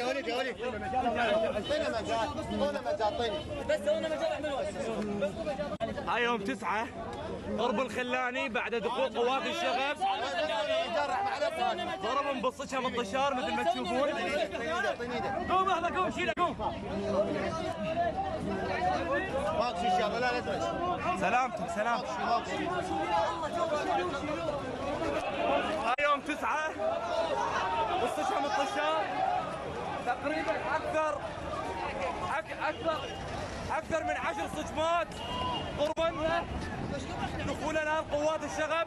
يا ولد يا ولد بس هاي يوم 9 ضرب الخلاني بعد دخول قوات الشغب ضرب مبصشها من الطشار مثل ما تشوفون. قوم اهلا قوم شيله قوم. ماكو شيء ان شاء الله لا تزعج. سلامتك سلامتك. هاي يوم 9 مبصشها من الطشار تقريبا اكثر من 10 صجمات ضربنا دخولنا الان قوات الشغب.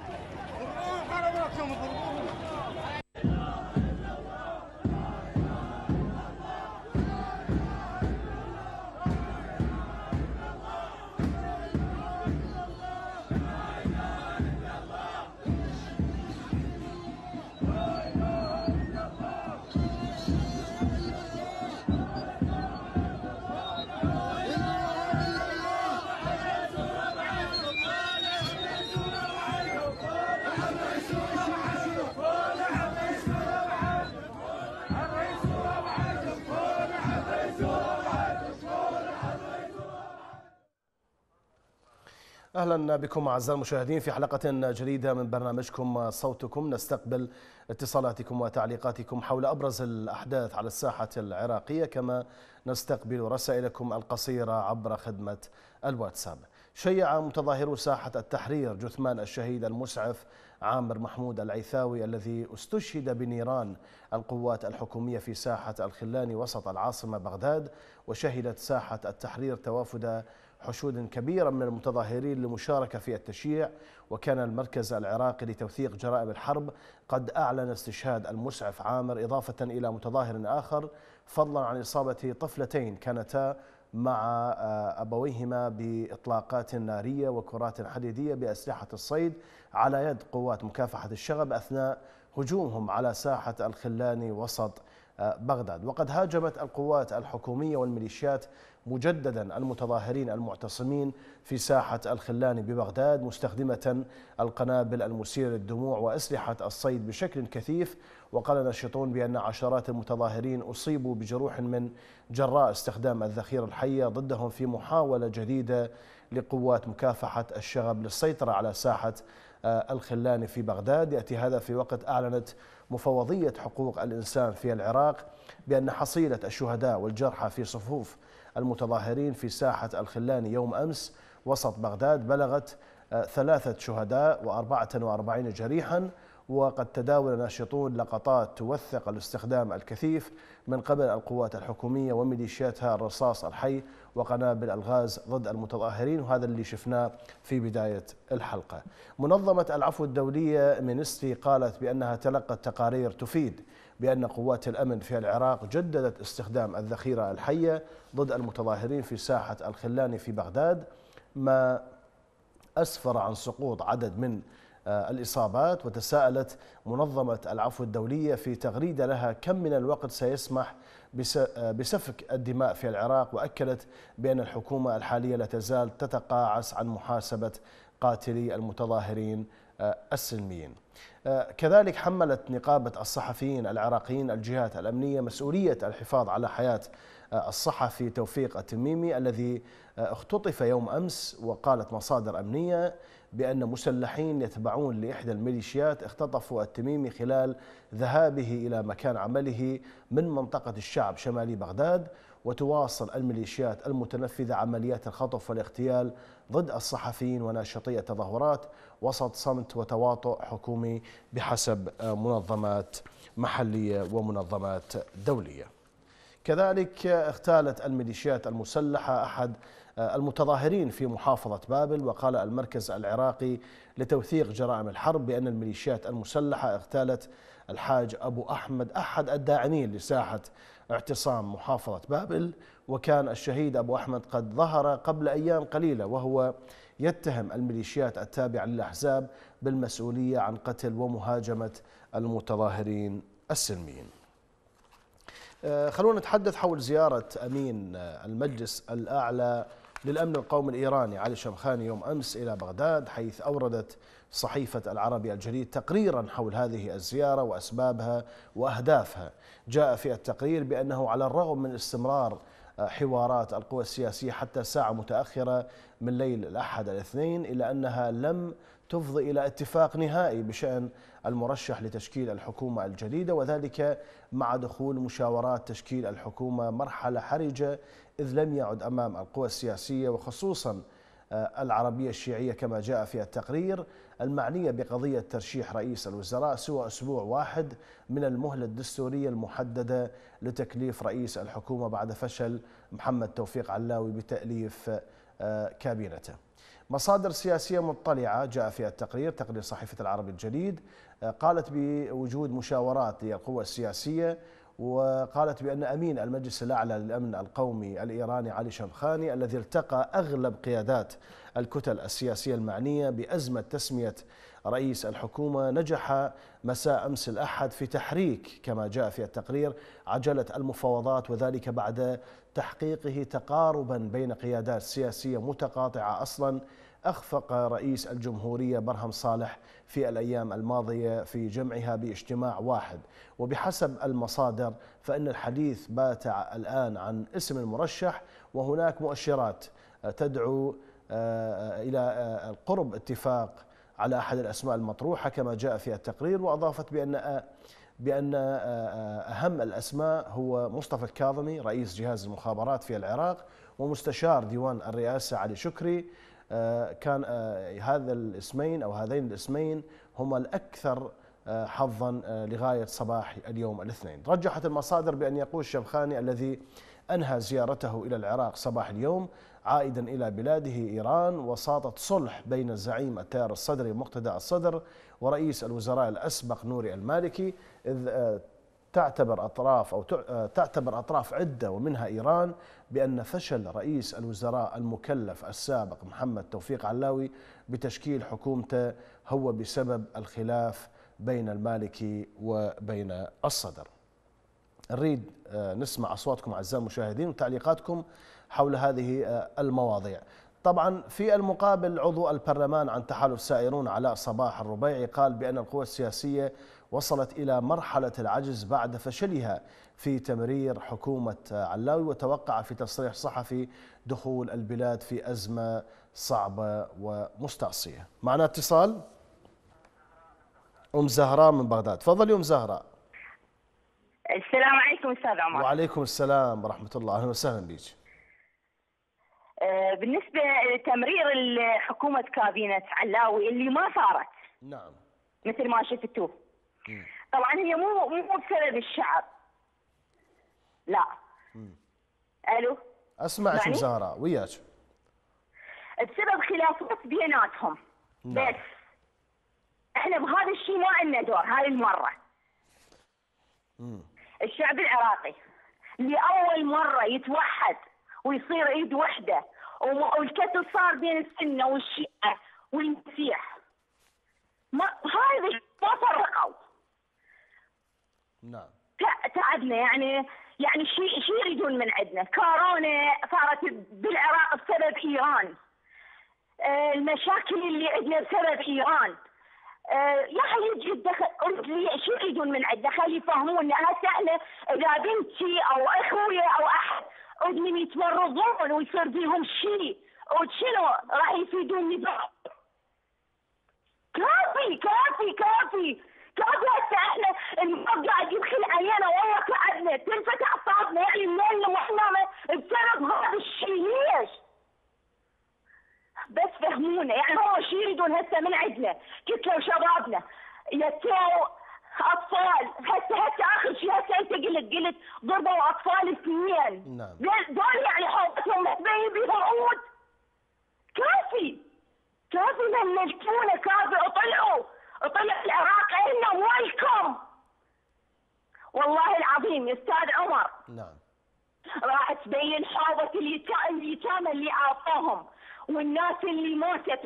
أهلا بكم أعزائي المشاهدين في حلقة جديدة من برنامجكم صوتكم. نستقبل اتصالاتكم وتعليقاتكم حول أبرز الأحداث على الساحة العراقية، كما نستقبل رسائلكم القصيرة عبر خدمة الواتساب. شيع متظاهرو ساحة التحرير جثمان الشهيد المسعف عامر محمود العيثاوي الذي استشهد بنيران القوات الحكومية في ساحة الخلاني وسط العاصمة بغداد، وشهدت ساحة التحرير توافد حشود كبيرة من المتظاهرين لمشاركة في التشييع. وكان المركز العراقي لتوثيق جرائم الحرب قد أعلن استشهاد المسعف عامر إضافة إلى متظاهر آخر، فضلا عن إصابة طفلتين كانتا مع أبويهما بإطلاقات نارية وكرات حديدية بأسلحة الصيد على يد قوات مكافحة الشغب أثناء هجومهم على ساحة الخلاني وسط بغداد. وقد هاجمت القوات الحكومية والميليشيات مجددا المتظاهرين المعتصمين في ساحة الخلاني ببغداد، مستخدمة القنابل المسيلة للدموع وأسلحة الصيد بشكل كثيف. وقال ناشطون بأن عشرات المتظاهرين أصيبوا بجروح من جراء استخدام الذخيرة الحية ضدهم في محاولة جديدة لقوات مكافحة الشغب للسيطرة على ساحة الخلاني في بغداد. يأتي هذا في وقت أعلنت مفوضية حقوق الإنسان في العراق بأن حصيلة الشهداء والجرحى في صفوف المتظاهرين في ساحة الخلاني يوم أمس وسط بغداد بلغت 3 شهداء و44 جريحا. وقد تداول ناشطون لقطات توثق الاستخدام الكثيف من قبل القوات الحكومية وميليشياتها الرصاص الحي وقنابل الغاز ضد المتظاهرين، وهذا اللي شفناه في بداية الحلقة. منظمة العفو الدولية مينستري قالت بأنها تلقت تقارير تفيد بأن قوات الأمن في العراق جددت استخدام الذخيرة الحية ضد المتظاهرين في ساحة الخلاني في بغداد، ما أسفر عن سقوط عدد من الإصابات. وتساءلت منظمة العفو الدولية في تغريدة لها كم من الوقت سيسمح بسفك الدماء في العراق، وأكدت بأن الحكومة الحالية لا تزال تتقاعس عن محاسبة قاتلي المتظاهرين السلميين. كذلك حملت نقابة الصحفيين العراقيين الجهات الأمنية مسؤولية الحفاظ على حياة الصحفي توفيق التميمي الذي اختطف يوم أمس. وقالت مصادر أمنية بأن مسلحين يتبعون لإحدى الميليشيات اختطفوا التميمي خلال ذهابه إلى مكان عمله من منطقة الشعب شمالي بغداد. وتواصل الميليشيات المتنفذة عمليات الخطف والاغتيال ضد الصحفيين وناشطي التظاهرات وسط صمت وتواطؤ حكومي بحسب منظمات محلية ومنظمات دولية. كذلك اغتالت الميليشيات المسلحة أحد المتظاهرين في محافظة بابل. وقال المركز العراقي لتوثيق جرائم الحرب بأن الميليشيات المسلحة اغتالت الحاج أبو أحمد أحد الداعمين لساحة اعتصام محافظة بابل. وكان الشهيد أبو أحمد قد ظهر قبل أيام قليلة وهو يتهم الميليشيات التابعة للأحزاب بالمسؤولية عن قتل ومهاجمة المتظاهرين السلميين. خلونا نتحدث حول زيارة أمين المجلس الأعلى للأمن القومي الإيراني علي شمخاني يوم أمس إلى بغداد، حيث أوردت صحيفة العربي الجديد تقريرا حول هذه الزيارة وأسبابها وأهدافها. جاء في التقرير بأنه على الرغم من استمرار حوارات القوى السياسية حتى ساعة متأخرة من ليل الأحد الاثنين، إلا أنها لم تفضي إلى اتفاق نهائي بشأن المرشح لتشكيل الحكومة الجديدة، وذلك مع دخول مشاورات تشكيل الحكومة مرحلة حرجة، إذ لم يعد أمام القوى السياسية وخصوصا العربية الشيعية كما جاء في التقرير المعنية بقضية ترشيح رئيس الوزراء سوى أسبوع واحد من المهلة الدستورية المحددة لتكليف رئيس الحكومة بعد فشل محمد توفيق علاوي بتأليف كابينته. مصادر سياسية مطلعة جاء فيها التقرير، تقرير صحيفة العربي الجديد، قالت بوجود مشاورات للقوى السياسية، وقالت بأن أمين المجلس الأعلى للأمن القومي الإيراني علي شمخاني الذي التقى أغلب قيادات الكتل السياسية المعنية بأزمة تسمية رئيس الحكومة نجح مساء أمس الأحد في تحريك كما جاء في التقرير عجلة المفاوضات، وذلك بعد تحقيقه تقاربا بين قيادات سياسية متقاطعة أصلا أخفق رئيس الجمهورية برهم صالح في الأيام الماضية في جمعها باجتماع واحد. وبحسب المصادر فإن الحديث بات الآن عن اسم المرشح، وهناك مؤشرات تدعو إلى القرب اتفاق على أحد الأسماء المطروحة كما جاء في التقرير. وأضافت بأن أهم الأسماء هو مصطفى الكاظمي رئيس جهاز المخابرات في العراق، ومستشار ديوان الرئاسة علي شكري. كان هذا الاسمين أو هذين الاسمين هما الأكثر حظا لغاية صباح اليوم الاثنين. رجحت المصادر بأن يقول شمخاني الذي أنهى زيارته إلى العراق صباح اليوم عائدا إلى بلاده إيران، وساطة صلح بين الزعيم التيار الصدري مقتدى الصدر ورئيس الوزراء الأسبق نوري المالكي، إذ تعتبر أطراف عدة ومنها إيران بأن فشل رئيس الوزراء المكلف السابق محمد توفيق علاوي بتشكيل حكومته هو بسبب الخلاف بين المالكي وبين الصدر. نريد نسمع أصواتكم أعزائي المشاهدين وتعليقاتكم حول هذه المواضيع. طبعا في المقابل عضو البرلمان عن تحالف سائرون علاء صباح الربيعي قال بأن القوى السياسية وصلت إلى مرحلة العجز بعد فشلها في تمرير حكومة علاوي، وتوقع في تصريح صحفي دخول البلاد في أزمة صعبة ومستعصية. معنا اتصال أم زهراء من بغداد. تفضلي أم زهراء. السلام عليكم أستاذ عمر. وعليكم السلام ورحمة الله، أهلا وسهلا بك. بالنسبة لتمرير حكومة كابينة علاوي اللي ما صارت، نعم، مثل ما شفتوه، طبعا هي مو بسبب الشعب، لا. الو، اسمع شو زهراء وياك. بسبب خلافات بيناتهم، نعم. بس احنا بهذا الشيء ما لنا دور هاي المرة. الشعب العراقي لأول مرة يتوحد ويصير ايد وحده، والكتل صار بين السنه والشيعه والمسيح، ما هذا ما فرقوا. نعم تعبنا، يعني شيء يريدون من عندنا. كورونا صارت بالعراق بسبب ايران، المشاكل اللي عندنا بسبب ايران، يا حبيبي قلت لي شو يريدون من عندنا؟ خلي يفهمونا. هسه احنا اذا بنتي او اخوي او احد أدمن يتمرضون ويصير بيهم شيء، وشنو راح يفيدوني بعد؟ كافي كافي كافي كافي. هسه احنا المرض قاعد يدخل علينا والله تعبنا، تنفتح اعصابنا، يعني مالنا واحنا بسبب هذا الشيء. ليش؟ بس فهمونا، يعني هو شو يريدون هسه من عندنا؟ كتلوا شبابنا، يتوا اطفال. هسه اخر شيء هسه انت قلت ضربوا اطفال اثنين، نعم، دول يعني حوضتهم متبين بيهم عود. كافي كافي، ملكونا كافي. اطلعوا العراق النا والكم، والله العظيم يا استاذ عمر، نعم، راح تبين حوضة اليتامى اللي اعطوهم، والناس اللي ماتت،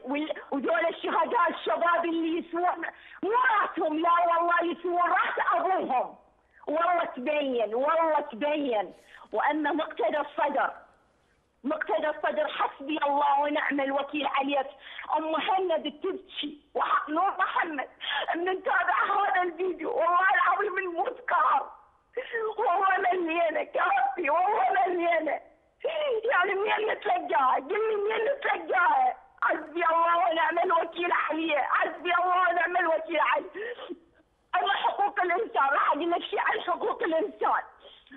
ودول الشهداء الشباب اللي يسوون مراتهم، لا والله يسوون راس ابوهم. والله تبين والله تبين. واما مقتدى الصدر مقتدى الصدر حسبي الله ونعم الوكيل عليك ام مهند التبكي وحق نور محمد. بنتابع هذا الفيديو والله العظيم نموت قهر والله مليانه يا ربي والله مليانه. يعني منين نتلقاها؟ قل لي منين نتلقاها؟ حسبي الله ونعم الوكيل عليه، حسبي الله ونعم الوكيل عليه. اما حقوق الانسان راح اقول لك شيء عن حقوق الانسان.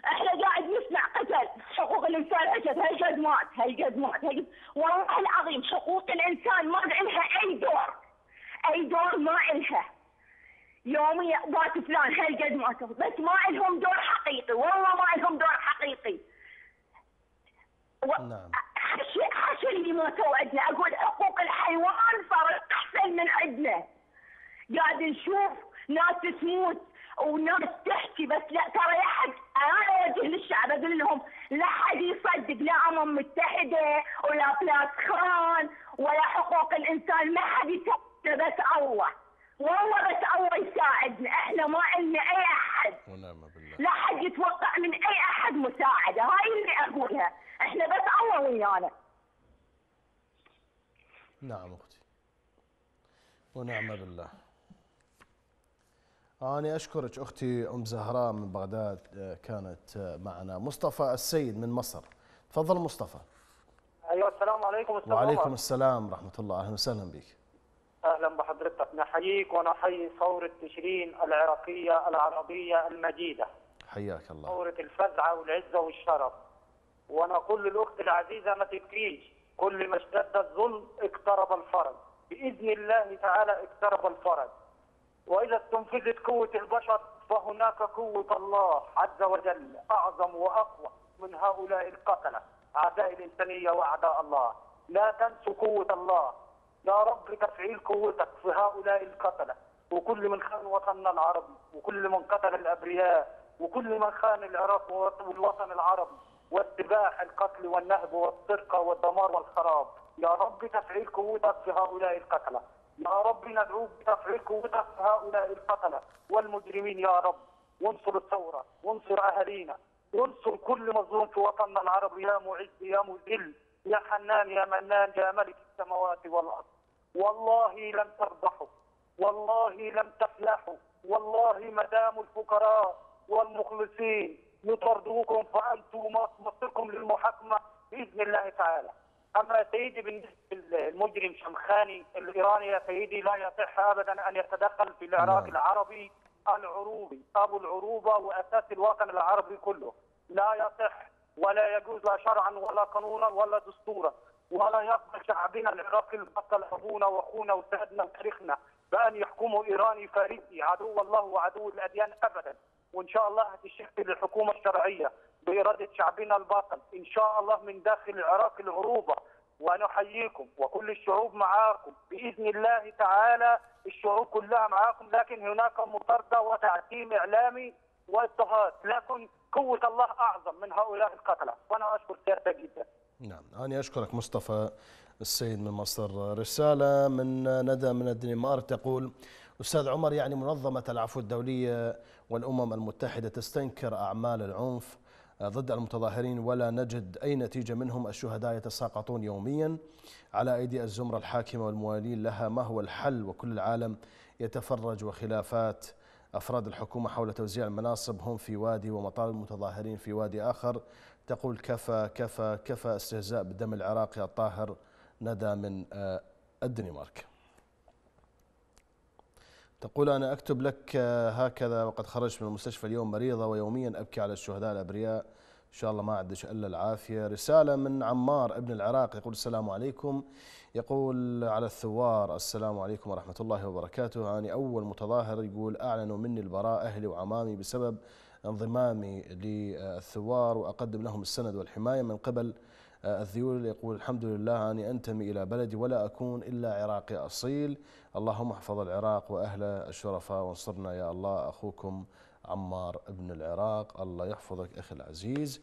احنا قاعد نسمع قتل، حقوق الانسان اجت هالقد مات، هالقد مات، والله العظيم حقوق الانسان ما لها اي دور. اي دور ما لها. يومي مات فلان هالقد ماتوا، بس ما لهم دور حقيقي، والله ما لهم دور حقيقي. نعم. حش اللي ماتوا عندنا، اقول حقوق الحيوان صارت احسن من عندنا. قاعد نشوف ناس تموت وناس تحكي بس لا ترى يا حق. انا اوجه للشعب اقول لهم لا حد يصدق لا امم متحده ولا بلاس خان ولا حقوق الانسان، ما حد يصدق بس الله. والله بس الله يساعدنا، احنا ما لنا اي احد. ونعم بالله. لا حد يتوقع من اي احد مساعده، هاي اللي اقولها، احنا بس الله ويانا. نعم اختي. ونعم بالله. أنا أشكرك أختي أم زهراء من بغداد كانت معنا. مصطفى السيد من مصر، تفضل مصطفى. أيوة السلام عليكم. السلام وعليكم السلام ورحمة الله، أهلا وسهلا بك. أهلا بحضرتك، نحييك ونحيي ثورة تشرين العراقية العربية المجيدة. حياك الله. ثورة الفزعة والعزة والشرف. ونقول للأخت العزيزة ما تبكيش، كل ما اشتد الظلم اقترب الفرج، بإذن الله تعالى اقترب الفرج. وإذا استنفذت قوة البشر فهناك قوة الله عز وجل أعظم وأقوى من هؤلاء القتلة أعداء الإنسانية وأعداء الله. لا تنسوا قوة الله يا رب لتفعيل قوتك في هؤلاء القتلة وكل من خان وطننا العربي وكل من قتل الأبرياء وكل من خان العراق والوطن العربي واتباع القتل والنهب والسرقة والدمار والخراب. يا رب تفعيل قوتك في هؤلاء القتلة، يا رب ندعوك بتفعيل قوتك في هؤلاء القتلة والمجرمين. يا رب وانصر الثورة، وانصر أهالينا، وانصر كل مظلوم في وطننا العربي. يا معز يا مذل يا حنان يا منان يا ملك السماوات والأرض. والله لم تربحوا، والله لم تفلحوا، والله ما دام الفقراء والمخلصين يطردوكم فأنتم مصيركم للمحاكمة بإذن الله تعالى. أما يا سيدي بالنسبة للمجرم شمخاني الإيراني يا سيدي لا يصح أبدا أن يتدخل في العراق العربي العروبي أبو العروبة وأساس الوطن العربي كله. لا يصح ولا يجوز لا شرعا ولا قانونا ولا دستورا، ولا يقبل شعبنا العراقي البطل أبونا وأخونا وسادنا وتاريخنا بأن يحكموا إيراني فارسي عدو الله وعدو الأديان أبدا. وإن شاء الله هتشكل الحكومة الشرعية بإرادة شعبنا الباطل إن شاء الله من داخل العراق العروبة. ونحييكم وكل الشعوب معاكم بإذن الله تعالى، الشعوب كلها معاكم، لكن هناك مطاردة وتعتيم إعلامي واضطهاد، لكن قوة الله أعظم من هؤلاء القتلة. وأنا أشكر سيادتك جدا. نعم أنا أشكرك مصطفى السيد من مصر. رسالة من ندى من الدنمارك تقول: أستاذ عمر، يعني منظمة العفو الدولية والأمم المتحدة تستنكر أعمال العنف ضد المتظاهرين ولا نجد أي نتيجة منهم، الشهداء يتساقطون يوميا على أيدي الزمرة الحاكمة والموالين لها. ما هو الحل وكل العالم يتفرج وخلافات أفراد الحكومة حول توزيع المناصب، هم في وادي ومطالب المتظاهرين في وادي آخر. تقول كفى كفى كفى استهزاء بالدم العراقي الطاهر. ندى من الدنمارك تقول: أنا أكتب لك هكذا وقد خرجت من المستشفى اليوم مريضة ويوميا أبكي على الشهداء الأبرياء، إن شاء الله ما عندش إلا العافية. رسالة من عمار ابن العراق يقول: السلام عليكم. يقول على الثوار: السلام عليكم ورحمة الله وبركاته. أنا أول متظاهر، يقول أعلنوا مني البراء أهلي وعمامي بسبب انضمامي للثوار، وأقدم لهم السند والحماية من قبل الذيول. يقول الحمد لله أني أنتمي إلى بلدي ولا أكون إلا عراقي أصيل، اللهم احفظ العراق وأهل الشرفاء وانصرنا يا الله. أخوكم عمار ابن العراق. الله يحفظك أخي العزيز.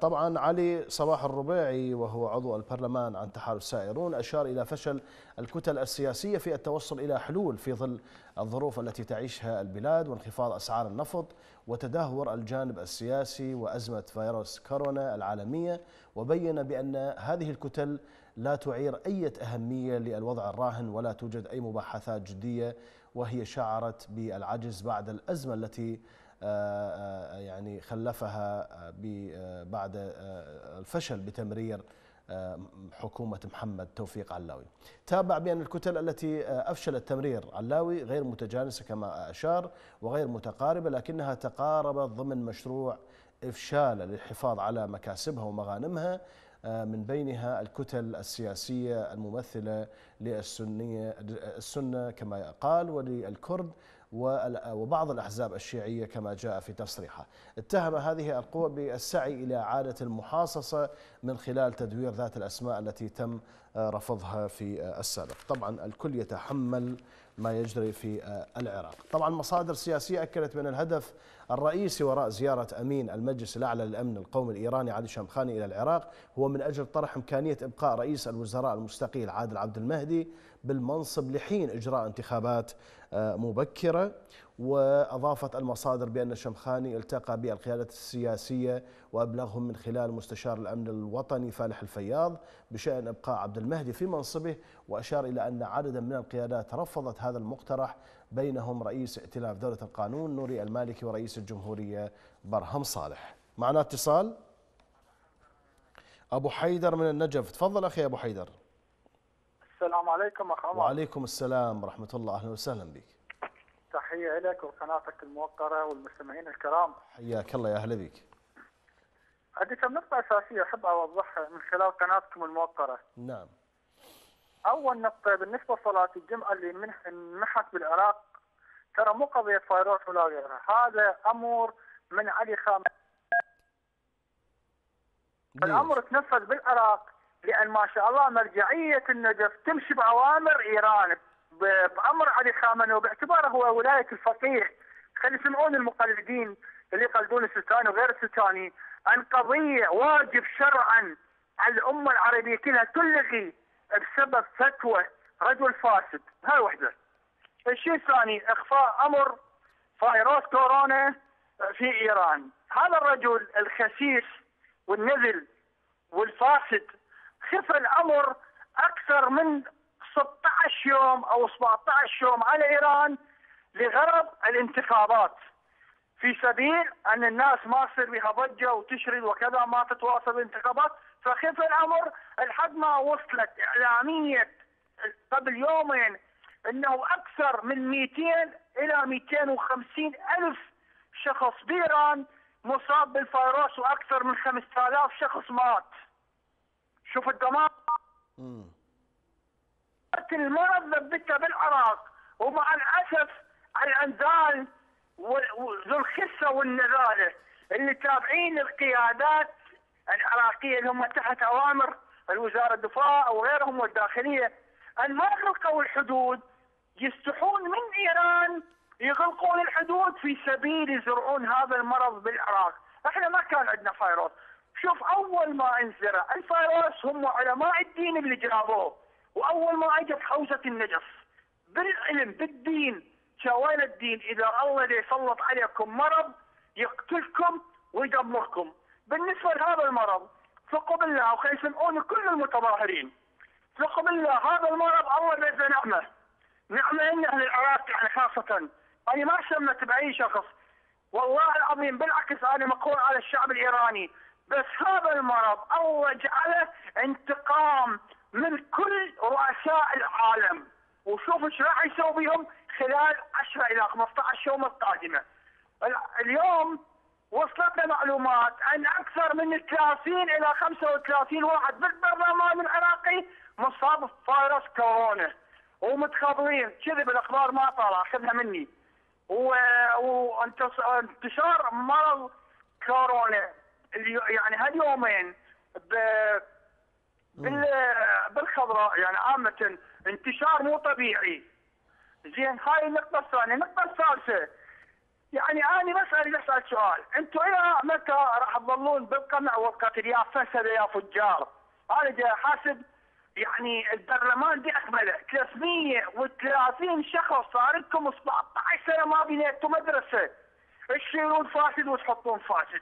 طبعا علي صباح الربيعي وهو عضو البرلمان عن تحالف سائرون أشار إلى فشل الكتل السياسية في التوصل إلى حلول في ظل الظروف التي تعيشها البلاد وانخفاض أسعار النفط وتدهور الجانب السياسي وأزمة فيروس كورونا العالمية، وبين بأن هذه الكتل لا تعير أي أهمية للوضع الراهن ولا توجد أي مباحثات جدية، وهي شعرت بالعجز بعد الأزمة التي يعني خلفها بعد الفشل بتمرير حكومة محمد توفيق علاوي. تابع بأن الكتل التي أفشلت تمرير علاوي غير متجانسة كما أشار وغير متقاربة، لكنها تقاربت ضمن مشروع إفشال للحفاظ على مكاسبها ومغانمها، من بينها الكتل السياسية الممثلة للسنة كما قال وللكرد وبعض الأحزاب الشيعية كما جاء في تصريحه. اتهم هذه القوى بالسعي إلى إعادة المحاصصة من خلال تدوير ذات الأسماء التي تم رفضها في السابق. طبعا الكل يتحمل ما يجري في العراق. طبعا مصادر سياسية أكدت من الهدف الرئيسي وراء زيارة أمين المجلس الأعلى للأمن القومي الإيراني علي شمخاني إلى العراق هو من أجل طرح إمكانية إبقاء رئيس الوزراء المستقيل عادل عبد المهدي بالمنصب لحين إجراء انتخابات مبكرة. وأضافت المصادر بأن شمخاني التقى بالقيادة السياسية وأبلغهم من خلال مستشار الأمن الوطني فالح الفياض بشأن إبقاء عبد المهدي في منصبه، وأشار إلى أن عددا من القيادات رفضت هذا المقترح، بينهم رئيس ائتلاف دولة القانون نوري المالكي ورئيس الجمهورية برهم صالح. معنا اتصال أبو حيدر من النجف. تفضل أخي أبو حيدر. السلام عليكم أخ عمر. وعليكم السلام ورحمة الله، أهلا وسهلا بك. تحية لك وقناتك الموقرة والمستمعين الكرام. حياك الله يا أهلا بك. عندي كم نقطة أساسية أحب أوضحها من خلال قناتكم الموقرة. نعم. أول نقطة بالنسبة لصلاة الجمعة اللي منحت بالعراق، ترى مو قضية فيروس ولا غيرها، هذا أمر من علي خامنئي. الأمر تنفذ بالعراق لأن ما شاء الله مرجعية النجف تمشي بأوامر إيران، بأمر علي خامنئي وباعتباره هو ولاية الفقيه. خلي يسمعون المقلدين اللي يقلدون السيستاني وغير السيستاني عن قضية واجب شرعا على الأمة العربية كلها تلغي بسبب فتوى رجل فاسد. هاي وحدة. الشيء الثاني إخفاء أمر فيروس كورونا في إيران. هذا الرجل الخسيس والنذل والفاسد خف الأمر أكثر من 16 يوم أو 17 يوم على إيران لغرض الانتخابات، في سبيل أن الناس ما تصير بها ضجة وتشرد وكذا، ما تتواصل بالانتخابات، فخف الأمر لحد ما وصلت إعلامية قبل يومين أنه أكثر من 200 إلى 250 ألف شخص بإيران مصاب بالفيروس وأكثر من 5000 شخص مات. شوف الدمار. المرض ذبتها بالعراق، ومع الأسف الأنزال وذو الخسة والنذالة اللي تابعين القيادات العراقية اللي هم تحت أوامر الوزارة الدفاع أو غيرهم والداخلية أن ما يغلقوا الحدود، يستحون من إيران يغلقون الحدود في سبيل يزرعون هذا المرض بالعراق. احنا ما كان عندنا فيروس. شوف أول ما انزرع الفيروس هم علماء الدين اللي جابوه، وأول ما أجت حوزة النجف بالعلم بالدين شوال الدين، إذا الله يسلط عليكم مرض يقتلكم ويدمركم. بالنسبة لهذا المرض ثقوا بالله، وخلي يسمعون كل المتظاهرين، ثقوا بالله هذا المرض الله بيزه نعمة، نعمة إن أهل العراق يعني خاصة. أنا ما شمت بأي شخص والله العظيم، بالعكس أنا مقهور على الشعب الإيراني، بس هذا المرض الله جعله انتقام من كل رؤساء العالم، وشوف ايش راح يسوي بهم خلال 10 الى 15 يوم القادمه. اليوم وصلتنا معلومات ان اكثر من 30 الى 35 واحد بالبرلمان العراقي مصاب بفيروس كورونا ومتخبرين كذب، الاخبار ما طالعه خذها مني، وانتشار مرض كورونا يعني هاليومين بالخضراء يعني عامة انتشار مو طبيعي. زين هاي النقطة الثانية. النقطة الثالثة يعني انا بسال سؤال، انتم الى متى راح تظلون بالقمع والقتل يا فسده يا فجار؟ انا جاي حاسب يعني البرلمان باكمله 330 شخص صار لكم 17 سنه ما بنيتوا مدرسه، تشيلون فاسد وتحطون فاسد،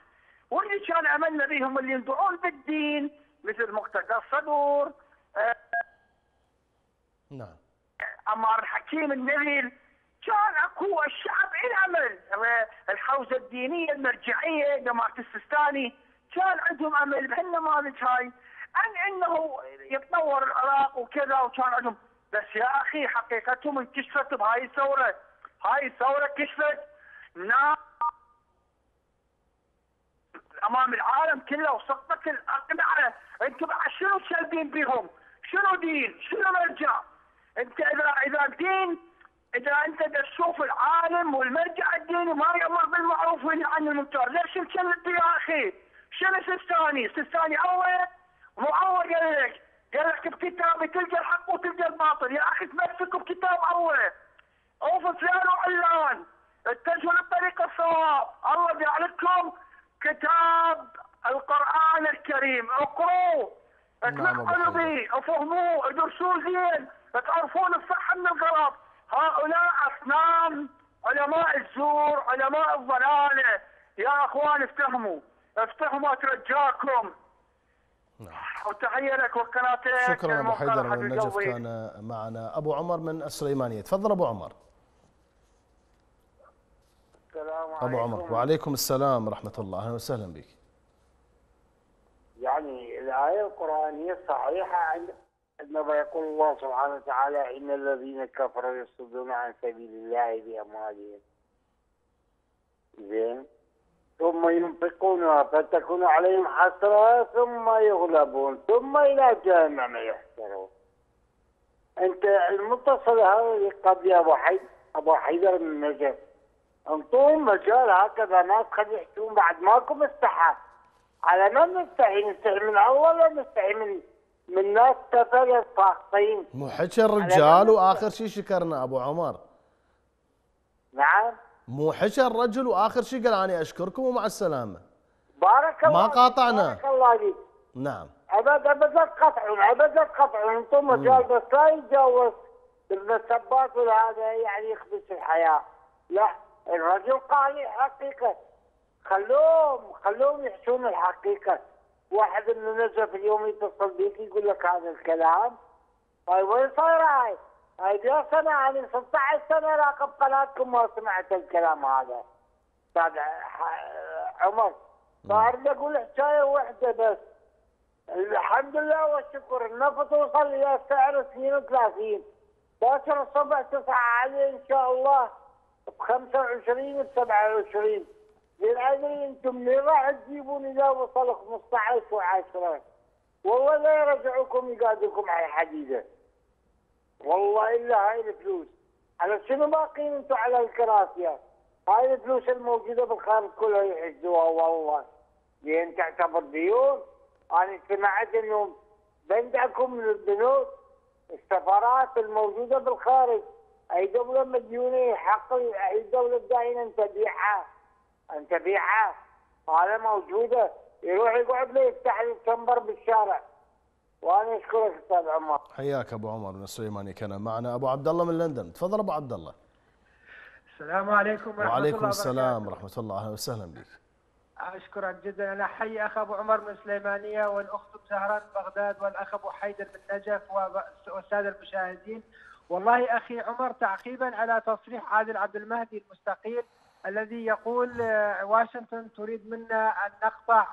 واللي كان املنا بيهم اللي يندعون بالدين مثل مقتدى الصدر، نعم، عمار الحكيم النبيل، كان اكو الشعب الامل، الحوزه الدينيه المرجعيه جماعه السيستاني كان عندهم امل بهالنماذج هاي عن انه يتطور العراق وكذا، وكان عندهم، بس يا اخي حقيقتهم انكشفت بهاي الثوره، هاي الثوره كشفت نار امام العالم كله وسقطت الاقنعه، انتم بعد شنو شالبين بيهم؟ شنو دين؟ شنو مرجع؟ انت اذا الدين، اذا انت تشوف العالم والمرجع الديني ما يامر بالمعروف وينهى عن المنكر، ليش مشلت يا اخي؟ شنو السيستاني؟ السيستاني اول معول قال لك بكتابي تلقى الحق وتلقى الباطل، يا اخي تمسكوا بكتاب الله. اوف فلان وعلان، اتجهوا للطريق الصواب، الله جعلكم كتاب القران الكريم، اقروه، تمعقلوا به، افهموه، ادرسوه زين، تعرفون الصح من الغلط. هؤلاء اصنام علماء الزور، علماء الضلاله، يا اخوان افتهموا اترجاكم. نعم. وتحية لك وقناتك. شكرا ابو حيدر من النجف، كان معنا ابو عمر من السليمانيه، تفضل ابو عمر. السلام عليكم. ابو عمر، وعليكم السلام ورحمه الله، اهلا وسهلا بك. يعني الايه القرانيه صحيحه عندما يقول الله سبحانه وتعالى ان الذين كفروا يصدون عن سبيل الله باموالهم. زين؟ ثم ينفقونها فتكون عليهم حسرة ثم يغلبون ثم إلى جهنم يحشرون. أنت المتصل هذا قبل أبو حيدر من النجف، أنطوهم مجال هكذا ناس قد يحكون بعد ماكم استحى. على من نستحي؟ نستحي من الله ولا نستحي من ناس تفلت فاقطين؟ مو حكي الرجال وآخر شيء شكرنا أبو عمر. نعم؟ مو حكى الرجل واخر شيء قال انا اشكركم ومع السلامه. بارك الله، ما قاطعنا، بارك الله فيك. نعم، ابدا قطعوا، انتم مجال بس لا يتجاوز المسبات وهذا يعني يخدش الحياه. لا، الرجل قال الحقيقه، خلوهم يحشون الحقيقه. واحد من النجف اليوم يتصل بيك يقول لك هذا الكلام. طيب وين صايره هاي؟ هاي سنة، يعني 16 سنة راقب قناتكم ما سمعت الكلام هذا. أستاذ عمر، صار لي أقول حكاية وحدة بس. الحمد لله والشكر، النفط وصل إلى سعر 32، باكر الصبح 9 عليه إن شاء الله ب 25 ب 27. زين، أدري أنتم منين راح تجيبون إذا وصل 15 و10؟ والله لا يرجعوكم يقعدوكم على الحديدة. والله الا هاي الفلوس، على شنو باقيين انتم على الكراسي؟ هاي الفلوس الموجوده بالخارج كلها يحجزوها والله، لان تعتبر ديون. انا سمعت انه بندعكم من البنوك السفارات الموجوده بالخارج، اي دوله مديونه حق اي دوله داينه ان تبيعها، هذا موجوده، يروح يقعد له يفتح الكمبر بالشارع. وانا اشكرك استاذ عمر. حياك ابو عمر من السليماني، كان معنا ابو عبد الله من لندن، تفضل ابو عبد الله. السلام عليكم ورحمه الله وبركاته. وعليكم السلام ورحمه الله، اهلا وسهلا بك. اشكرك جدا، انا احيي اخ ابو عمر من السليمانيه والاخت بزهران بغداد والاخ ابو حيدر من النجف والساده المشاهدين. والله اخي عمر، تعقيبا على تصريح عادل عبد المهدي المستقيل الذي يقول واشنطن تريد منا ان نقطع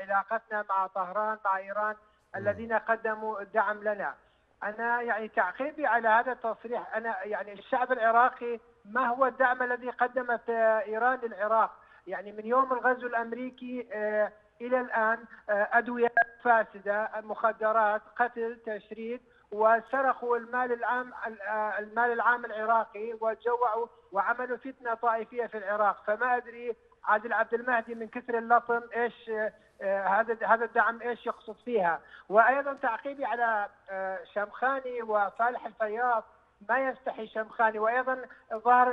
علاقتنا مع طهران مع ايران الذين قدموا الدعم لنا. أنا يعني تعقيبي على هذا التصريح، أنا يعني الشعب العراقي، ما هو الدعم الذي قدمت إيران للعراق؟ يعني من يوم الغزو الأمريكي إلى الآن أدوية فاسدة، مخدرات، قتل، تشريد، وسرقوا المال العام العراقي، وجوعوا وعملوا فتنة طائفية في العراق. فما أدري عادل عبد المهدي من كثر اللطم ايش هذا الدعم ايش يقصد فيها. وايضا تعقيبي على شمخاني وفالح الفياض، ما يستحي شمخاني، وايضا ظهر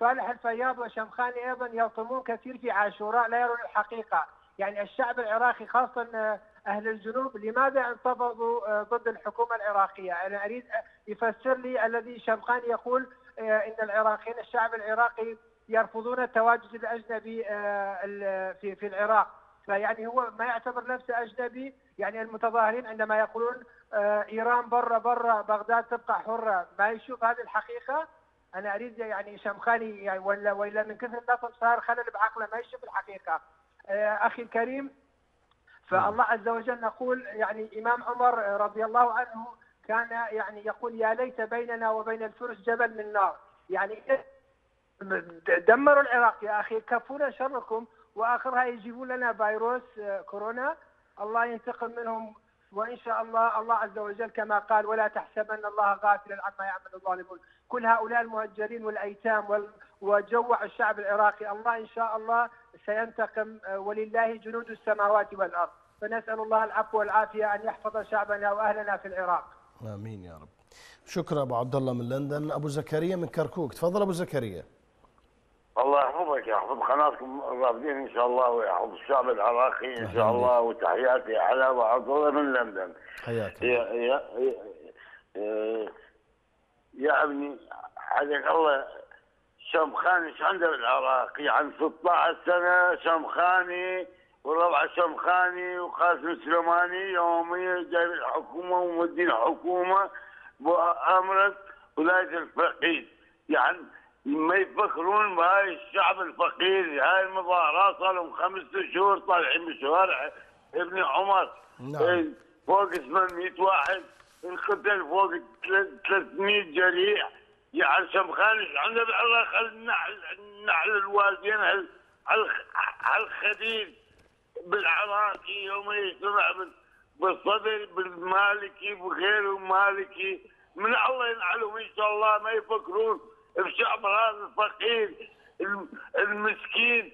صالح الفياض وشمخاني أيضا يلطمون كثير في عاشوراء، لا يرون الحقيقة. يعني الشعب العراقي خاصة أهل الجنوب لماذا انتفضوا ضد الحكومة العراقية؟ أنا أريد يفسر لي الذي شمخاني يقول إن العراقيين الشعب العراقي يرفضون التواجد الأجنبي في العراق، فيعني هو ما يعتبر نفسه أجنبي. يعني المتظاهرين عندما يقولون إيران برا برا بغداد تبقى حرة ما يشوف هذه الحقيقة. أنا أريد يعني شمخاني يعني ولا من كثر النصب صار خلل بعقله ما يشوف الحقيقة. أخي الكريم، فالله عز وجل نقول يعني إمام عمر رضي الله عنه كان يعني يقول يا ليت بيننا وبين الفرس جبل من نار. يعني دمروا العراق يا أخي، كفونا شركم وآخرها يجيبون لنا فيروس كورونا. الله ينتقم منهم وإن شاء الله. الله عز وجل كما قال ولا تحسبن الله غافلا عما يعمل الظالمون. كل هؤلاء المهجرين والأيتام وجوع الشعب العراقي الله إن شاء الله سينتقم، ولله جنود السماوات والأرض. فنسأل الله العفو والعافية أن يحفظ شعبنا وأهلنا في العراق. آمين يا رب. شكرا أبو عبد الله من لندن. أبو زكريا من كركوك، تفضل أبو زكريا. الله يحفظك، يحفظ قناتكم الرافدين ان شاء الله، ويحفظ الشعب العراقي ان شاء الله. وتحياتي على ابو عبد الله من لندن. حياك يا ابني حياك الله. شمخاني ايش عنده بالعراقي؟ عن 16 سنه شمخاني وربع شمخاني وقاسم سليماني يوميا جايب الحكومه ومودين حكومه بأمرة ولايه الفقيد. يعني ما يفكرون بهاي الشعب الفقير. هاي المظاهرات صار لهم 5 شهور طالعين بشوارع ابن عمر. نعم. فوق 800 واحد انقتل، فوق 300 جريح. يعني شمخاني عنده بالعراق النحل الوالدين على الخديد بالعراقي يوم يسمع بالصدر بالمالكي بغير المالكي. من الله ينعلهم ان شاء الله، ما يفكرون الشعب هذا الفقير المسكين.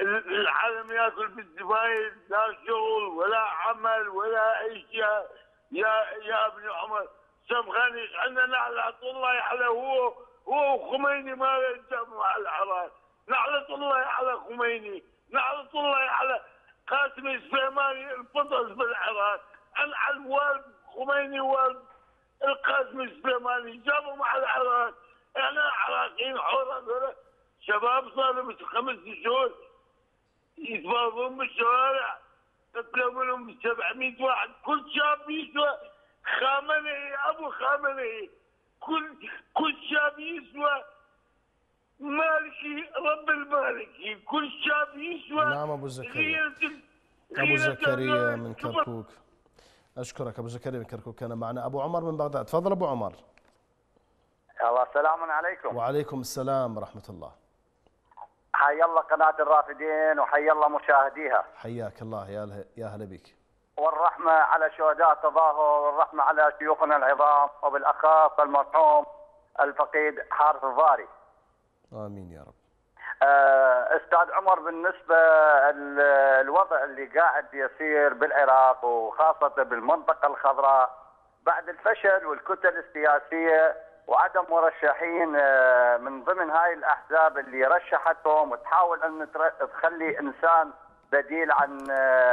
العالم ياكل بالزباين، لا شغل ولا عمل ولا اي شيء. يا ابن عمر شمخاني عندنا نعلة الله على هو وخميني ما ينجموا على العراق. نعلة الله على خميني، نعلة الله على قاسم سليماني الفطس بالعراق. انعل والد خميني والد القاسم سليماني جابهم على العراق. احنا عراقيين حرة شباب صاروا من 5 شهور يتفاوضون بالشوارع، قتلوا منهم 700 واحد. كل شاب يسوى خامنئي ابو خامنئي، كل شاب يسوى مالكي رب المالكي، كل شاب يسوى. نعم ابو زكريا. ابو زكريا من كركوك، اشكرك ابو زكريا من كركوك. كان معنا ابو عمر من بغداد، تفضل ابو عمر. الله السلام عليكم. وعليكم السلام ورحمة الله. حي الله قناة الرافدين وحي الله مشاهديها. حياك الله، يا هلا بك. والرحمة على شهداء التظاهر، والرحمة على شيوخنا العظام، وبالأخص المرحوم الفقيد حارث الظاري. آمين يا رب. أستاذ عمر، بالنسبة الوضع اللي قاعد يصير بالعراق وخاصة بالمنطقة الخضراء بعد الفشل والكتل السياسية وعدم مرشحين من ضمن هاي الاحزاب اللي رشحتهم وتحاول ان تخلي انسان بديل عن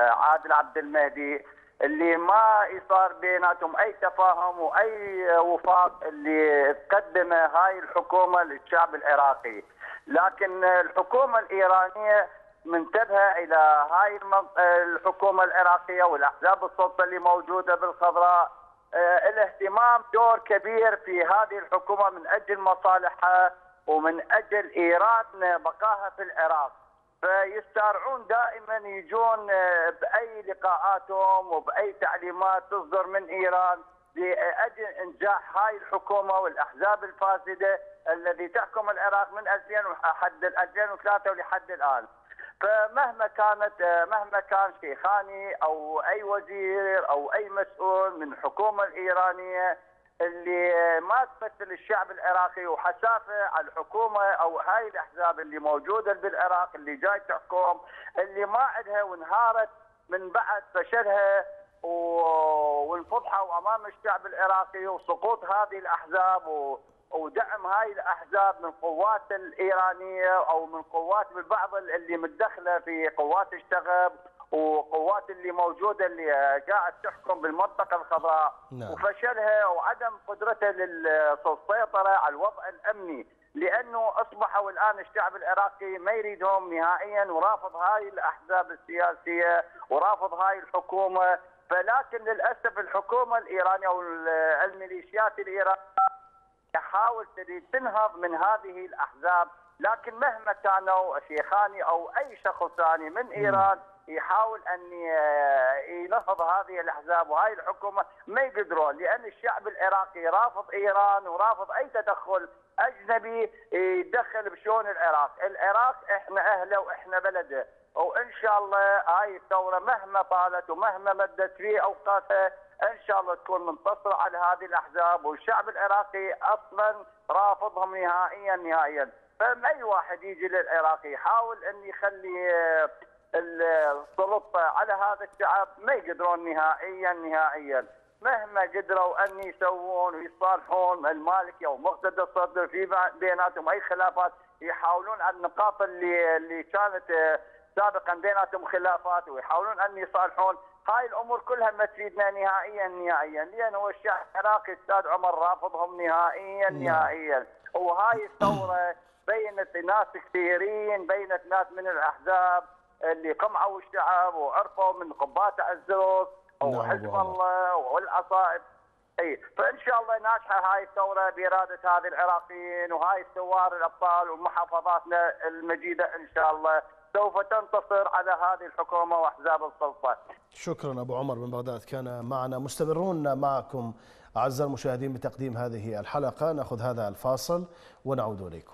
عادل عبد المهدي اللي ما صار بيناتهم اي تفاهم واي وفاق اللي تقدمه هاي الحكومه للشعب العراقي. لكن الحكومه الايرانيه منتبهه الى هاي الحكومه العراقيه والاحزاب السلطه اللي موجوده بالخضراء. الاهتمام دور كبير في هذه الحكومة من أجل مصالحها ومن أجل إيران بقاها في العراق. فيستارعون دائما يجون بأي لقاءاتهم وبأي تعليمات تصدر من إيران لأجل إنجاح هاي الحكومة والأحزاب الفاسدة الذي تحكم العراق من 2003 ولحد الآن. فمهما كان شيخاني او اي وزير او اي مسؤول من الحكومه الايرانيه اللي ما تمثل الشعب العراقي وحسافه على الحكومه او هاي الاحزاب اللي موجوده بالعراق اللي جاي تحكم اللي ما عندها وانهارت من بعد فشلها والفضحه وامام الشعب العراقي وسقوط هذه الاحزاب ودعم هاي الاحزاب من قوات الايرانيه او من قوات من بعض اللي متدخله في قوات الشغب وقوات اللي موجوده اللي قاعد تحكم بالمنطقه الخضراء وفشلها وعدم قدرتها للسيطره على الوضع الامني، لانه اصبحوا الان الشعب العراقي ما يريدهم نهائيا ورافض هاي الاحزاب السياسيه ورافض هاي الحكومه. فلكن للاسف الحكومه الايرانيه او الميليشيات الايرانيه تحاول تنهض من هذه الاحزاب، لكن مهما كانوا شيخاني او اي شخص ثاني من ايران يحاول ان ينهض هذه الاحزاب وهاي الحكومه ما يقدرون، لان الشعب العراقي رافض ايران ورافض اي تدخل اجنبي يتدخل بشؤون العراق. العراق احنا اهله واحنا بلده، وان شاء الله هاي الثوره مهما طالت ومهما مدت في اوقاتها ان شاء الله تكون منتصره على هذه الاحزاب، والشعب العراقي اصلا رافضهم نهائيا نهائيا. فاي واحد يجي للعراق يحاول ان يخلي السلطه على هذا الشعب ما يقدرون نهائيا نهائيا، مهما قدروا ان يسوون ويصالحون المالكي او مقتدى الصدر في بيناتهم اي خلافات، يحاولون على النقاط اللي كانت سابقا بيناتهم خلافات ويحاولون ان يصالحون. هاي الامور كلها ما تفيدنا نهائيا نهائيا، لانه الشعب العراقي استاذ عمر رافضهم نهائيا نهائيا. وهاي الثوره بينت ناس كثيرين، بينت ناس من الاحزاب اللي قمعوا الشعب وعرفوا من قباطع الزروس وحزب الله والعصائب. اي فان شاء الله ناجحه هاي الثوره باراده هذه العراقيين، وهاي الثوار الابطال ومحافظاتنا المجيده ان شاء الله سوف تنتصر على هذه الحكومه واحزاب السلطه. شكرا ابو عمر من بغداد كان معنا. مستمرون معكم اعزائي المشاهدين بتقديم هذه الحلقه، ناخذ هذا الفاصل ونعود اليكم.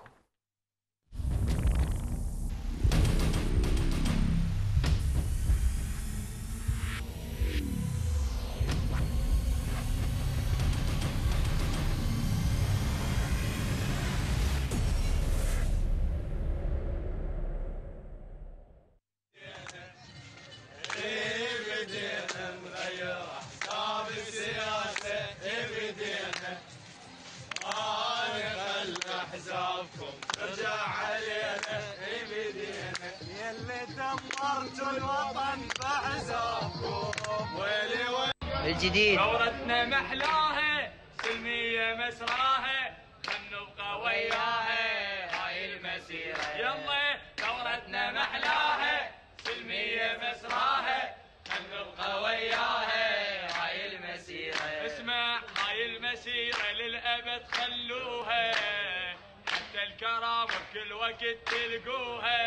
الجديد ثورتنا محلاها سلمية مسراها خلنا نبقى وياها هاي المسيرة. يلا ثورتنا محلاها سلمية مسراها خلنا نبقى وياها هاي المسيرة. اسمع هاي المسيرة للأبد خلوها حتى الكرام بكل وقت تلقوها،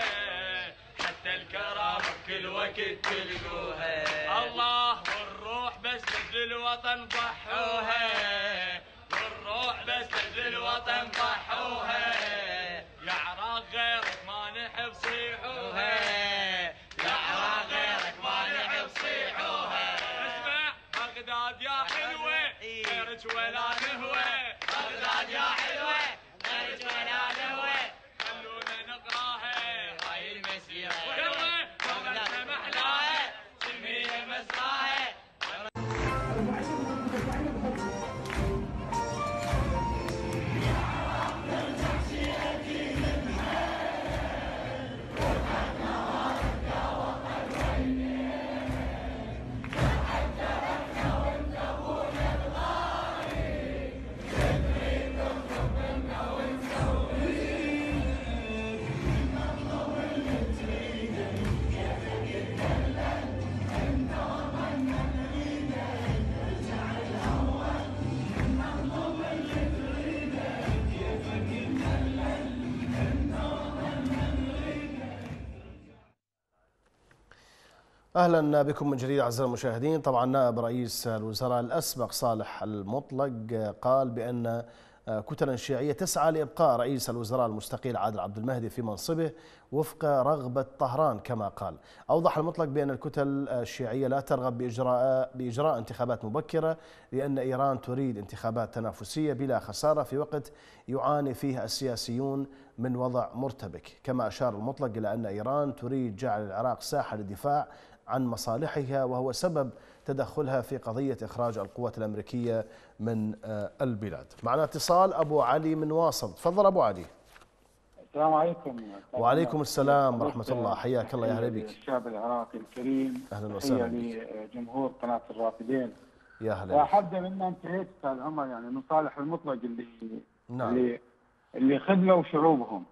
حتى الكرام بكل وقت تلقوها. الله والروح بس لأجل الوطن ضحوها، والروح بس لأجل الوطن ضحوها. يا عراق غيرك ما نحب صيحوها، يا عراق غيرك ما نحب صيحوها. اسمع بغداد يا حلوة غيرك ولا نهوة، بغداد يا حلوة غيرك ولا نهوة. خلونا نقراها هاي المسيرة، يلا بغدادنا محلاها سلمية مسراها. أهلا بكم من جديد أعزائي المشاهدين. طبعا نائب رئيس الوزراء الأسبق صالح المطلق قال بأن كتلا شيعية تسعى لإبقاء رئيس الوزراء المستقيل عادل عبد المهدي في منصبه وفق رغبة طهران كما قال. أوضح المطلق بأن الكتل الشيعية لا ترغب بإجراء انتخابات مبكرة لأن إيران تريد انتخابات تنافسية بلا خسارة في وقت يعاني فيه السياسيون من وضع مرتبك. كما أشار المطلق إلى أن إيران تريد جعل العراق ساحة للدفاع عن مصالحها، وهو سبب تدخلها في قضية إخراج القوات الأمريكية من البلاد. معنا اتصال أبو علي من واصل، تفضل أبو علي. السلام عليكم. وعليكم السلام ورحمة الله، حياك الله يا أهلا بك. الشعب العراقي الكريم، أهلا وسهلا بك. جمهور قناة الرافدين، يا أهلا. حتى مما انتهيت أستاذ عمر، يعني من صالح المطلق اللي خذلوا شعوبهم،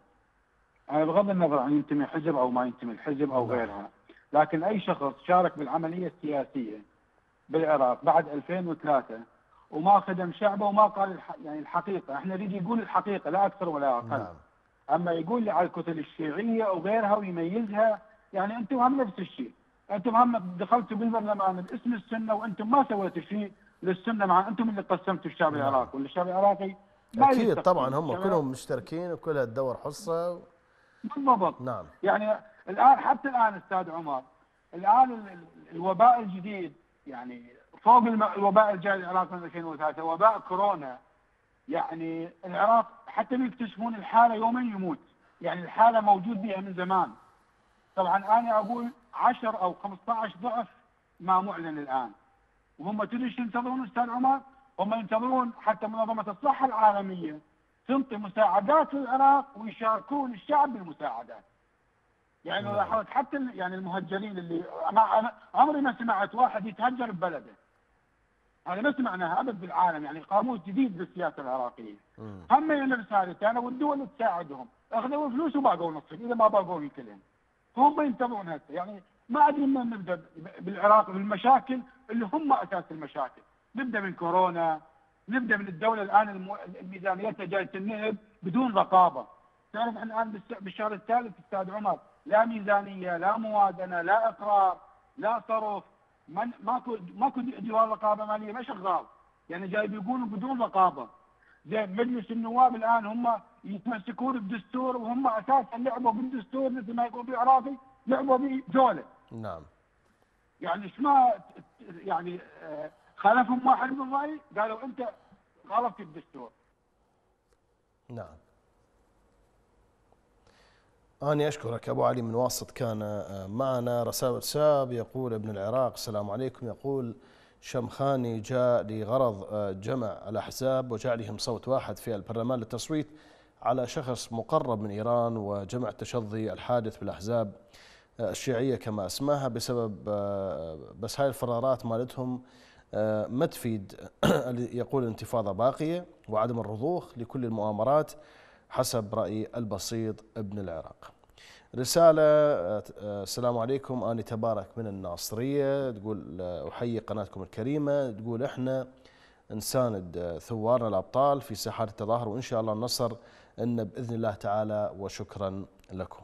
يعني بغض النظر عن ينتمي الحزب أو ما ينتمي الحزب أو غيرها، لكن أي شخص شارك بالعملية السياسية بالعراق بعد 2003 وما خدم شعبه وما قال يعني الحقيقة، احنا نريد يقول الحقيقة لا أكثر ولا أقل. نعم. أما يقول لي على الكتل الشيعية أو غيرها ويميزها، يعني أنتم هم نفس الشيء، أنتم هم دخلتوا بالبرلمان باسم السنة وأنتم ما سويتوا شيء للسنة، مع أنتم اللي قسمتوا الشعب العراقي، والشعب العراقي أكيد طبعا هم كلهم مشتركين وكلها تدور حصة. بالضبط. نعم. يعني الآن حتى الآن أستاذ عمر، الآن الوباء الجديد يعني فوق الوباء الجاي للعراق من 2003، وباء كورونا، يعني العراق حتى يكتشفون الحالة يومين يموت، يعني الحالة موجود بها من زمان. طبعا أنا أقول 10 أو 15 ضعف ما معلن الآن، وهم تدري شو ينتظرون أستاذ عمر؟ هم ينتظرون حتى منظمة الصحة العالمية تنطي مساعدات للعراق ويشاركون الشعب بالمساعدات. يعني لاحظت حتى يعني المهجرين اللي عمري ما سمعت واحد يتهجر ببلده. هذا ما سمعناه ابد بالعالم، يعني قاموس جديد بالسياسه العراقيه. هم يعني رسالتي انا والدول تساعدهم، اخذوا فلوس وباقوا نصهم، اذا ما باقوا يمكن هم ينتظرون هسه، يعني ما ادري من نبدا بالعراق بالمشاكل اللي هم اساس المشاكل، نبدا من كورونا، نبدا من الدوله الان ميزانيتها جايه النهب بدون رقابه. تعرف احنا الان بالشهر الثالث استاذ عمر لا ميزانيه، لا موازنه، لا اقرار، لا صرف، ماكو ديوان رقابه ماليه، ما شغال، يعني جاي بيقولوا بدون رقابه. زين مجلس النواب الان هم يتمسكون بالدستور، وهم اساسا لعبوا بالدستور مثل ما يقول بالعراقي لعبوا بدوله. نعم. يعني ايش ما يعني خالفهم واحد من الراي قالوا انت غلطت الدستور. نعم. أنا أشكرك أبو علي من واسط. كان معنا رسالة واتساب، يقول ابن العراق السلام عليكم، يقول شمخاني جاء لغرض جمع الأحزاب وجعلهم صوت واحد في البرلمان للتصويت على شخص مقرب من إيران وجمع التشظي الحادث بالأحزاب الشيعية كما أسماها، بسبب بس هاي الفرارات مالتهم ما تفيد. يقول الانتفاضة باقية وعدم الرضوخ لكل المؤامرات حسب رأي البسيط ابن العراق. رسالة السلام عليكم، أنا تبارك من الناصرية، تقول أحيي قناتكم الكريمة، تقول إحنا نساند ثوارنا الأبطال في ساحات التظاهر وإن شاء الله النصر إن بإذن الله تعالى، وشكرا لكم.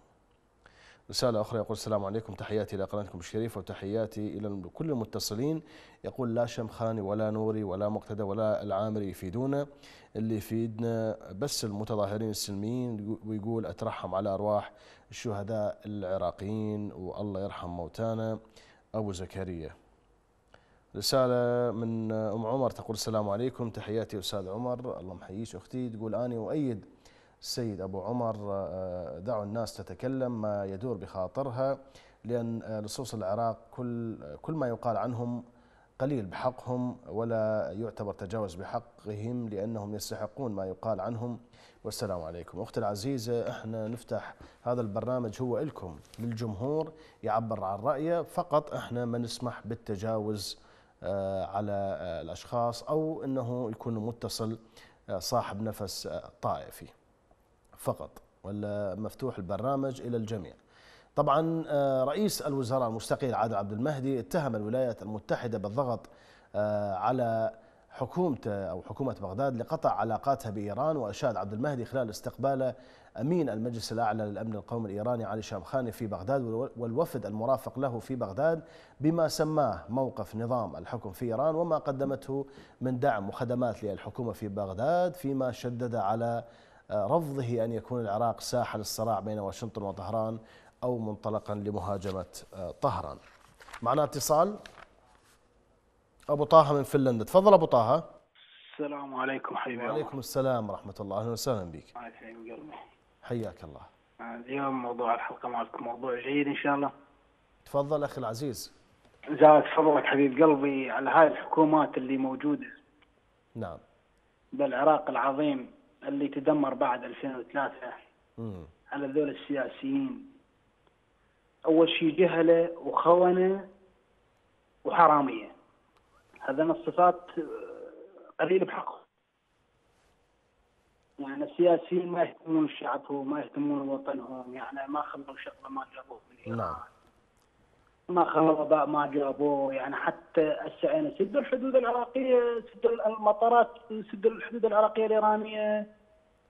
رسالة أخرى يقول السلام عليكم، تحياتي إلى قناتكم الشريفة وتحياتي إلى كل المتصلين، يقول لا شمخاني ولا نوري ولا مقتدى ولا العامري يفيدونا، اللي يفيدنا بس المتظاهرين السلميين، ويقول أترحم على أرواح الشهداء العراقيين والله يرحم موتانا أبو زكريا. رسالة من أم عمر تقول السلام عليكم، تحياتي أستاذ عمر، الله محييش أختي، تقول أنا أؤيد السيد أبو عمر، دعوا الناس تتكلم ما يدور بخاطرها، لأن لصوص العراق كل ما يقال عنهم قليل بحقهم ولا يعتبر تجاوز بحقهم، لأنهم يستحقون ما يقال عنهم. والسلام عليكم. أختي العزيزة، احنا نفتح هذا البرنامج هو لكم، للجمهور يعبر عن رأيه فقط، احنا ما نسمح بالتجاوز على الأشخاص أو أنه يكون متصل صاحب نفس طائفي فقط، ولا مفتوح البرنامج إلى الجميع. طبعا رئيس الوزراء المستقيل عادل عبد المهدي اتهم الولايات المتحدة بالضغط على حكومته أو حكومة بغداد لقطع علاقاتها بإيران، وأشاد عبد المهدي خلال استقباله أمين المجلس الأعلى للأمن القومي الإيراني علي شمخاني في بغداد والوفد المرافق له في بغداد بما سماه موقف نظام الحكم في إيران وما قدمته من دعم وخدمات للحكومة في بغداد، فيما شدد على رفضه أن يكون العراق ساحل الصراع بين واشنطن وطهران أو منطلقا لمهاجمة طهران. معنا اتصال أبو طه من فنلندا، تفضل أبو طه. السلام عليكم حبيبي. وعليكم السلام ورحمة الله، أهلا وسهلا بك. حياك الله. اليوم موضوع الحلقة مالك موضوع جيد إن شاء الله. تفضل أخي العزيز. زاد فضلك حبيب قلبي على هاي الحكومات اللي موجودة. نعم. بالعراق العظيم اللي تدمر بعد 2003. على ذول السياسيين. أول شيء جهلة وخونة وحرامية. هذا الصفات قليل بحقه. يعني السياسيين ما يهتمون شعبهم، ما يهتمون وطنهم، يعني ما خلوا شغله ما جابوه من إيران. نعم. ما خلوا وباء ما جابوه، يعني حتى السعينة سدوا الحدود العراقية، سدوا المطارات، سدوا الحدود العراقية الإيرانية.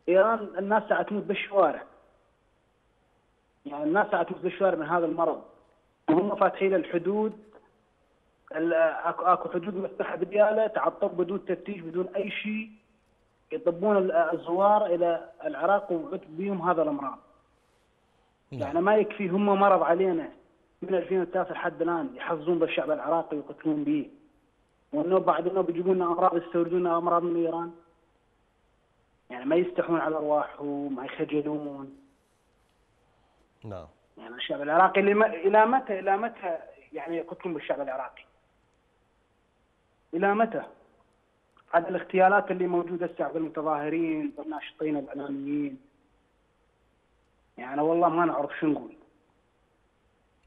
إيران الناس تموت بالشوارع. يعني الناس تموت بالشوارع من هذا المرض. هم فاتحين الحدود، اكو حدود مفتوحة بديالة، تعطل بدون تفتيش بدون أي شيء. يطبون الزوار الى العراق ويعطوا بهم هذا الامراض. يعني ما يكفي هم مرض علينا من 2003 لحد الان يحظون بالشعب العراقي ويقتلون به. والنوب بعد النوب يجيبون لنا امراض، يستوردون لنا امراض من ايران. يعني ما يستحون على ارواحهم، ما يخجلون. نعم. يعني الشعب العراقي الى متى يعني يقتلون بالشعب العراقي؟ الى متى؟ عدد الاغتيالات اللي موجوده هسه بالمتظاهرين والناشطين الاعلاميين. يعني والله ما نعرف شو نقول.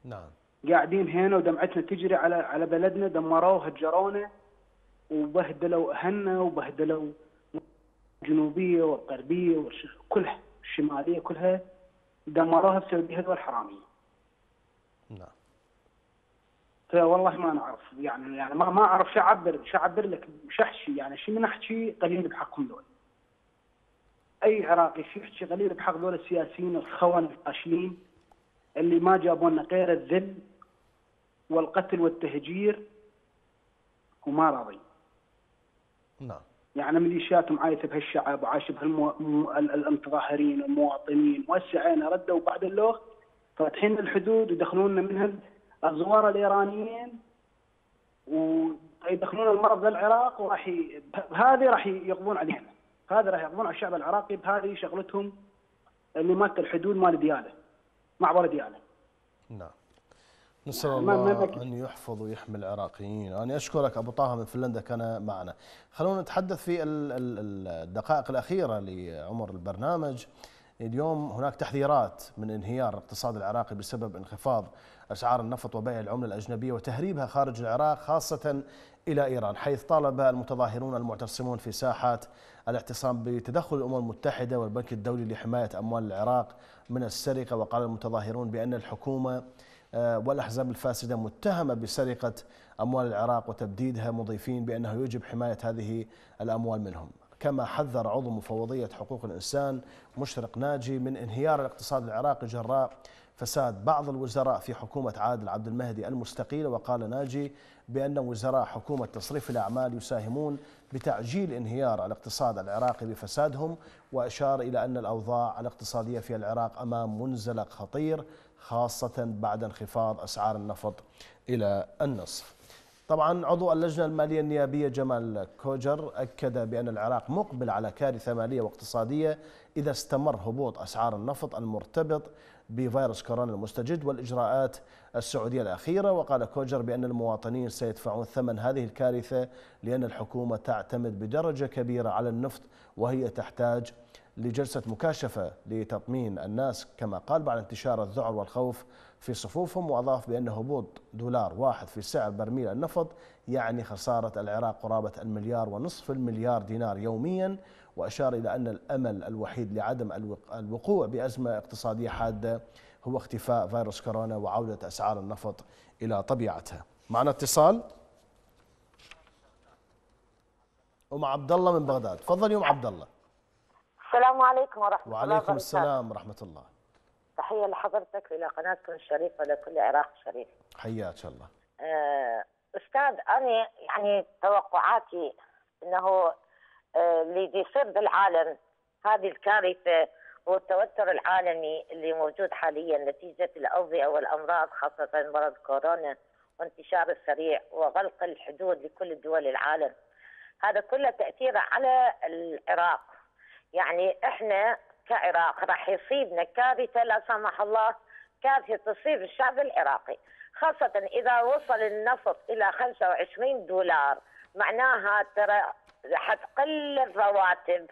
نعم. قاعدين هنا ودمعتنا تجري على بلدنا، دمروه هجرونا وبهدلوا اهلنا وبهدلوا الجنوبيه والغربيه كلها، الشماليه كلها دمروها بسبب هذول الحراميه. نعم. والله ما نعرف، يعني ما اعرف شو اعبر لك شحشي، يعني شو نحكي قليل بحقهم دول. اي عراقي شو يحكي قليل بحق دول السياسيين الخون الفاشلين اللي ما جابوا لنا غير الذل والقتل والتهجير وما راضي. نعم. يعني ميليشياتهم عايشه بهالشعب وعايشه بهالمتظاهرين والمواطنين، وسعينا ردوا بعد اللوخ فاتحين الحدود ويدخلون لنا منها الزوار الايرانيين ويدخلون المرض للعراق، وراح بهذه راح يقضون علينا، هذا راح يقضون على الشعب العراقي، بهذه شغلتهم اللي مالت الحدود مال دياله، معبر دياله. نعم. نسأل الله أن يحفظ ويحمي العراقيين. أنا أشكرك أبو طه من فنلندا كان معنا. خلونا نتحدث في الدقائق الأخيرة لعمر البرنامج. اليوم هناك تحذيرات من انهيار الاقتصاد العراقي بسبب انخفاض أسعار النفط وبيع العملة الأجنبية وتهريبها خارج العراق خاصة إلى إيران، حيث طالب المتظاهرون المعتصمون في ساحات الاعتصام بتدخل الأمم المتحدة والبنك الدولي لحماية أموال العراق من السرقة. وقال المتظاهرون بأن الحكومة والأحزاب الفاسدة متهمة بسرقة أموال العراق وتبديدها، مضيفين بأنه يجب حماية هذه الأموال منهم. كما حذر عضو مفوضية حقوق الإنسان مشرق ناجي من انهيار الاقتصاد العراقي جراء فساد بعض الوزراء في حكومة عادل عبد المهدي المستقيلة. وقال ناجي بأن وزراء حكومة تصريف الأعمال يساهمون بتعجيل انهيار الاقتصاد العراقي بفسادهم، وأشار إلى أن الأوضاع الاقتصادية في العراق أمام منزلق خطير خاصة بعد انخفاض أسعار النفط إلى النصف. طبعا عضو اللجنة المالية النيابية جمال كوجر أكد بأن العراق مقبل على كارثة مالية واقتصادية إذا استمر هبوط أسعار النفط المرتبط بفيروس كورونا المستجد والإجراءات السعودية الأخيرة. وقال كوجر بأن المواطنين سيدفعون ثمن هذه الكارثة لأن الحكومة تعتمد بدرجة كبيرة على النفط، وهي تحتاج لجلسة مكاشفة لتطمين الناس. كما قال بعد انتشار الذعر والخوف في صفوفهم، وأضاف بأن هبوط $1 في سعر برميل النفط يعني خسارة العراق قرابة $1.5 مليار دينار يوميا. وأشار إلى أن الأمل الوحيد لعدم الوقوع بأزمة اقتصادية حادة هو اختفاء فيروس كورونا وعودة أسعار النفط إلى طبيعتها. معنا اتصال ومع عبد الله من بغداد. تفضل يوم عبد الله. السلام عليكم ورحمة الله وبركاته. وعليكم السلام ورحمة الله. تحية لحضرتك إلى قناتكم الشريفة لكل عراق شريف. حياك الله. أستاذ أنا يعني توقعاتي أنه اللي يصير بالعالم هذه الكارثة والتوتر العالمي اللي موجود حاليا نتيجة الأوبئة والأمراض خاصة مرض كورونا وانتشار السريع وغلق الحدود لكل دول العالم، هذا كله تأثيره على العراق. يعني احنا كعراق راح يصيبنا كارثة لا سمح الله، كارثة تصيب الشعب العراقي. خاصة إذا وصل النفط إلى 25 دولار معناها ترى راح تقل الرواتب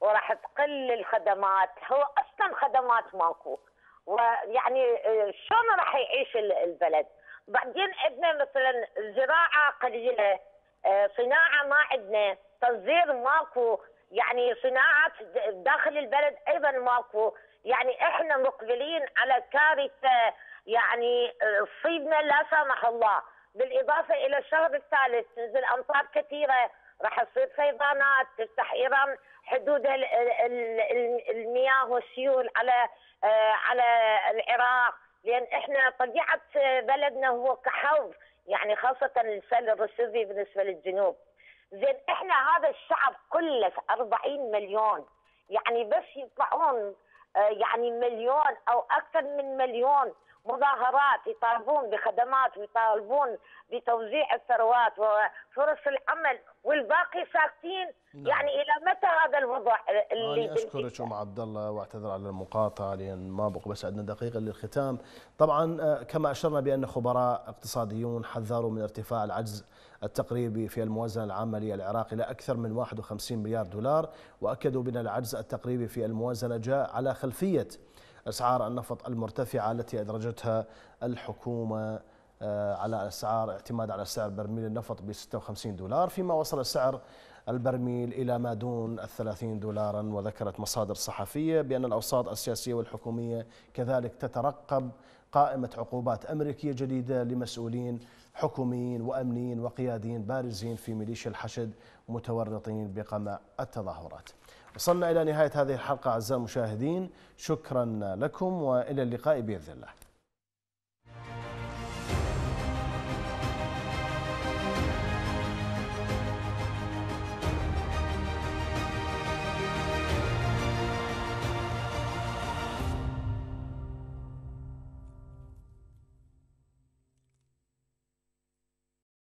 وراح تقل الخدمات، هو أصلا خدمات ماكو، ويعني شلون راح يعيش البلد؟ بعدين عندنا مثلا زراعة قليلة، صناعة ما عندنا، تصدير ماكو، يعني صناعات داخل البلد أيضا ماكو، يعني إحنا مقبلين على كارثة يعني تصيبنا لا سمح الله، بالإضافة إلى الشهر الثالث تنزل أمطار كثيرة، راح تصير فيضانات، تفتح إيران حدودها المياه والسيول على العراق، لأن إحنا طبيعة بلدنا هو كحوض، يعني خاصة السل الرشدي بالنسبة للجنوب. زين إحنا هذا الشعب كله 40 مليون، يعني بس يطلعون يعني مليون أو أكثر من مليون مظاهرات يطالبون بخدمات ويطالبون بتوزيع الثروات وفرص العمل، والباقي ساكتين. نعم. يعني إلى متى هذا الوضع اللي أشكرك أم عبد الله وأعتذر على المقاطعة لأن ما بقى بس عندنا دقيقة للختام. طبعا كما أشرنا بأن خبراء اقتصاديون حذروا من ارتفاع العجز التقريبي في الموازنة العامة للعراق إلى أكثر من 51 مليار دولار، وأكدوا بأن العجز التقريبي في الموازنة جاء على خلفية أسعار النفط المرتفعة التي أدرجتها الحكومة على أسعار اعتماد على سعر برميل النفط ب 56 دولار، فيما وصل سعر البرميل إلى ما دون 30 دولارا. وذكرت مصادر صحفية بأن الأوساط السياسية والحكومية كذلك تترقب قائمة عقوبات أمريكية جديدة لمسؤولين حكوميين وأمنيين وقياديين بارزين في ميليشيا الحشد متورطين بقمع التظاهرات. وصلنا إلى نهاية هذه الحلقة أعزائي المشاهدين، شكرا لكم وإلى اللقاء بإذن الله.